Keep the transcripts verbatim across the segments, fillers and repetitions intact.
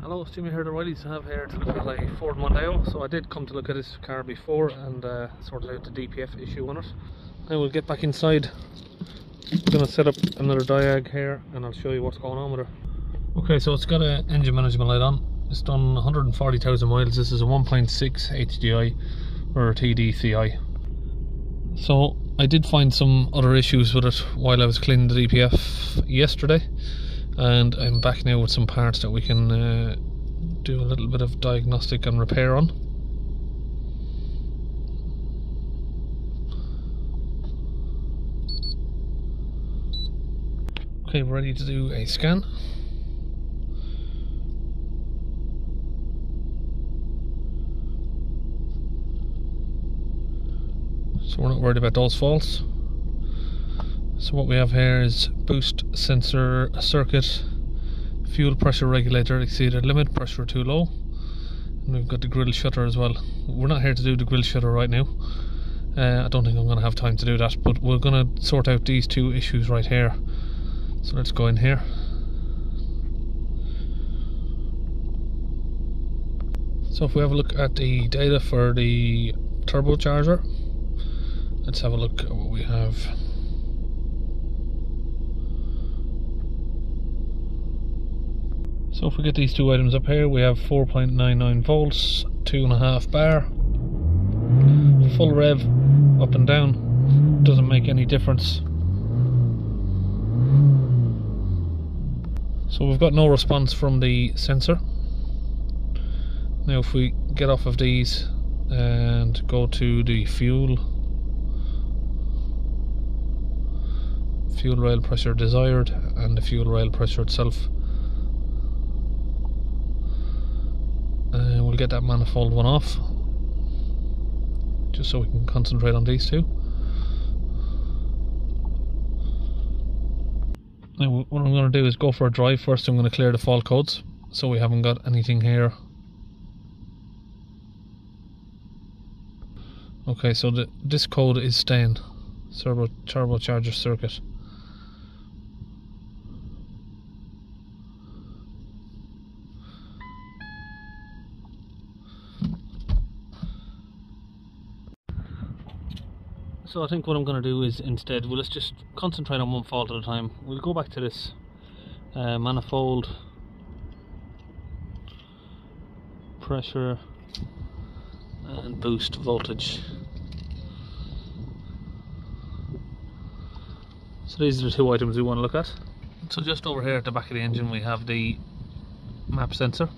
Hello, it's Jimmy here at O'Rileys. I have here to look at a Ford Mondeo. So I did come to look at this car before and uh, sorted out the D P F issue on it. Now we'll get back inside. I'm going to set up another Diag here and I'll show you what's going on with it. Okay, so it's got an engine management light on. It's done one hundred forty thousand miles. This is a one point six H D I or T D C I. So I did find some other issues with it while I was cleaning the D P F yesterday, and I'm back now with some parts that we can uh, do a little bit of diagnostic and repair on. Okay, we're ready to do a scan. So we're not worried about those faults. So what we have here is boost sensor circuit, fuel pressure regulator exceeded limit, pressure too low, and we've got the grille shutter as well. We're not here to do the grille shutter right now. Uh, I don't think I'm going to have time to do that, but we're going to sort out these two issues right here. So let's go in here. So if we have a look at the data for the turbocharger, let's have a look at what we have. So if we get these two items up here, we have four point nine nine volts, two point five bar, full rev, up and down, doesn't make any difference. So we've got no response from the sensor. Now if we get off of these and go to the fuel, fuel rail pressure desired and the fuel rail pressure itself, and uh, we'll get that manifold one off just so we can concentrate on these two. Now what I'm going to do is go for a drive first. I'm going to clear the fault codes so we haven't got anything here. Okay, so the, this code is staying, turbo turbocharger circuit. So I think what I'm going to do is instead, well, let's just concentrate on one fault at a time. We'll go back to this uh, manifold, pressure and boost voltage. So these are the two items we want to look at. So just over here at the back of the engine we have the MAP sensor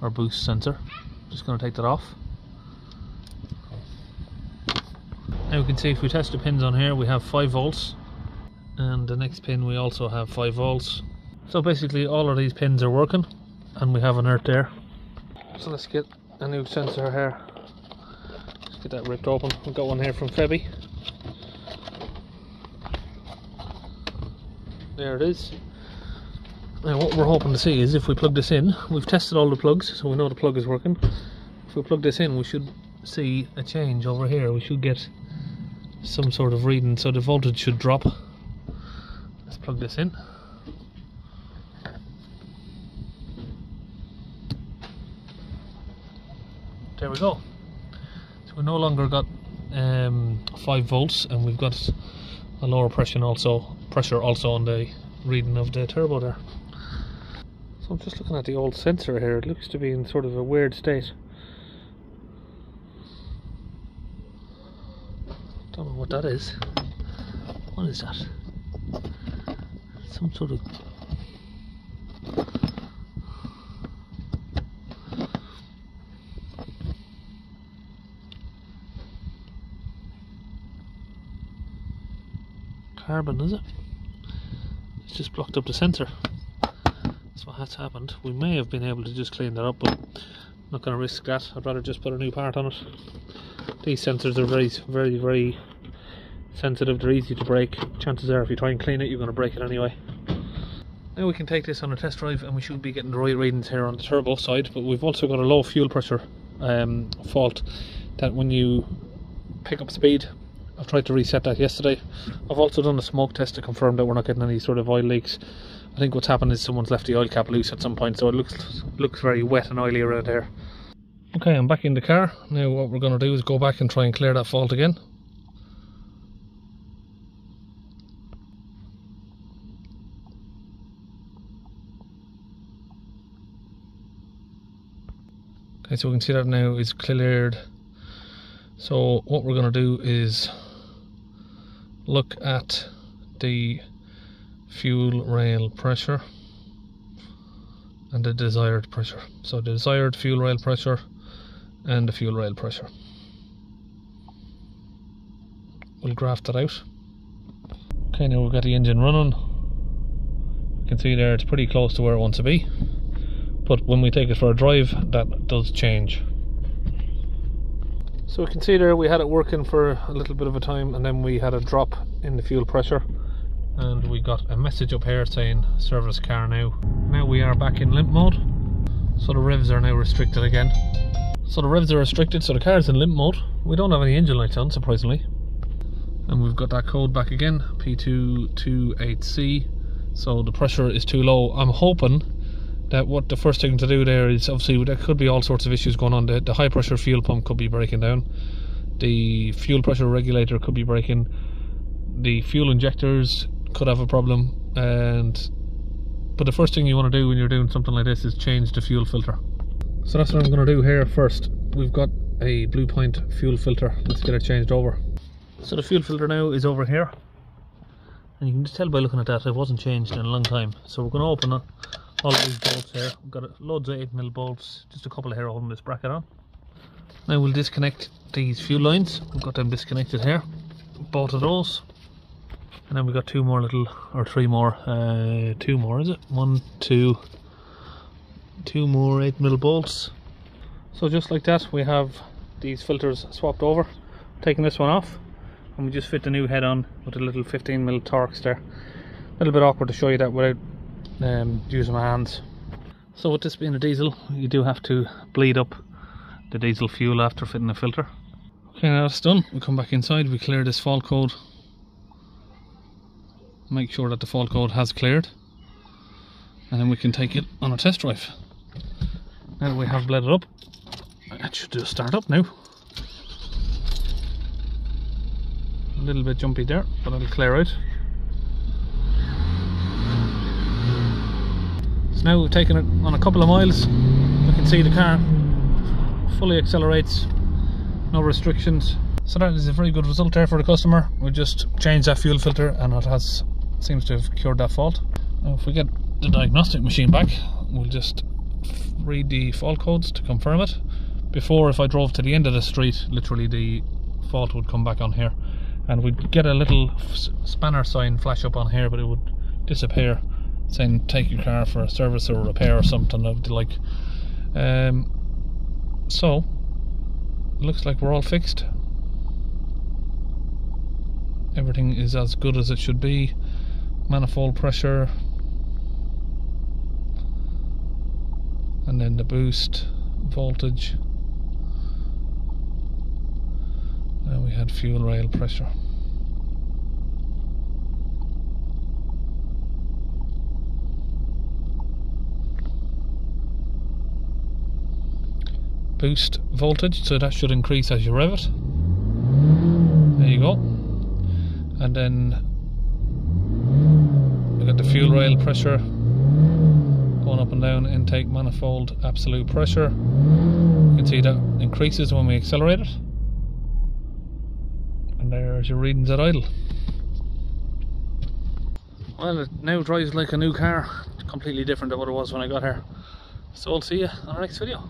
or boost sensor. Just going to take that off. Now we can see if we test the pins on here, we have five volts, and the next pin we also have five volts. So basically all of these pins are working and we have an earth there. So let's get a new sensor here. Let's get that ripped open. We've got one here from Febby. There it is. Now what we're hoping to see is if we plug this in, we've tested all the plugs so we know the plug is working. If we plug this in we should see a change over here. We should get some sort of reading, so the voltage should drop. Let's plug this in. There we go. So we no longer got um, five volts and we've got a lower pressure also pressure also on the reading of the turbo there. So I'm just looking at the old sensor here, it looks to be in sort of a weird state. Don't know what that is. What is that? Some sort of... carbon, is it? It's just blocked up the sensor. That's what has happened. We may have been able to just clean that up, but I'm not going to risk that. I'd rather just put a new part on it. These sensors are very, very, very sensitive. They're easy to break. Chances are if you try and clean it, you're going to break it anyway. Now we can take this on a test drive and we should be getting the right readings here on the turbo side, but we've also got a low fuel pressure um, fault that when you pick up speed I've tried to reset that yesterday. I've also done a smoke test to confirm that we're not getting any sort of oil leaks. I think what's happened is someone's left the oil cap loose at some point, so it looks looks very wet and oily around here. Okay, I'm back in the car. Now what we're going to do is go back and try and clear that fault again. Okay, so we can see that now is cleared. So what we're going to do is look at the fuel rail pressure and the desired pressure. So the desired fuel rail pressure and the fuel rail pressure. We'll graph that out. Okay, now we've got the engine running. You can see there it's pretty close to where it wants to be, but when we take it for a drive that does change. So you can see there we had it working for a little bit of a time, and then we had a drop in the fuel pressure and we got a message up here saying service car now. Now we are back in limp mode, so the revs are now restricted again. So the revs are restricted, so the car's in limp mode. We don't have any engine lights on, surprisingly. And we've got that code back again, P two two eight C. So the pressure is too low. I'm hoping that what the first thing to do there is, obviously there could be all sorts of issues going on. The, the high pressure fuel pump could be breaking down. The fuel pressure regulator could be breaking. The fuel injectors could have a problem. And but the first thing you want to do when you're doing something like this is change the fuel filter. So that's what I'm going to do here first. We've got a Blue Point fuel filter. Let's get it changed over. So the fuel filter now is over here, and you can just tell by looking at that it wasn't changed in a long time. So we're going to open it. All of these bolts here, we've got loads of eight mil bolts, just a couple of here holding this bracket on. Now we'll disconnect these fuel lines. We've got them disconnected here, both of those, and then we've got two more little, or three more, uh, two more is it? One, two, two more eight mil bolts. So just like that we have these filters swapped over, taking this one off, and we just fit the new head on with the little fifteen mil Torx there. A little bit awkward to show you that without Um, using my hands. So with this being a diesel, you do have to bleed up the diesel fuel after fitting the filter. Okay, now that's done, we come back inside, we clear this fault code, make sure that the fault code has cleared, and then we can take it on a test drive. Now that we have bled it up, it should just start up now. A little bit jumpy there, but it'll clear out. Now we've taken it on a couple of miles, we can see the car fully accelerates, no restrictions. So that is a very good result there for the customer. We just changed that fuel filter and it has seems to have cured that fault. Now if we get the diagnostic machine back, we'll just read the fault codes to confirm it. Before, if I drove to the end of the street, literally the fault would come back on here and we'd get a little spanner sign flash up on here, but it would disappear saying take your car for a service or a repair or something of the like. Um, so looks like we're all fixed. Everything is as good as it should be. Manifold pressure, and then the boost voltage, and we had fuel rail pressure. Boost voltage, so that should increase as you rev it. There you go. And then we got the fuel rail pressure going up and down, intake manifold absolute pressure. You can see that increases when we accelerate it. And there's your readings at idle. Well, it now drives like a new car. It's completely different than what it was when I got here. So I'll see you on our next video.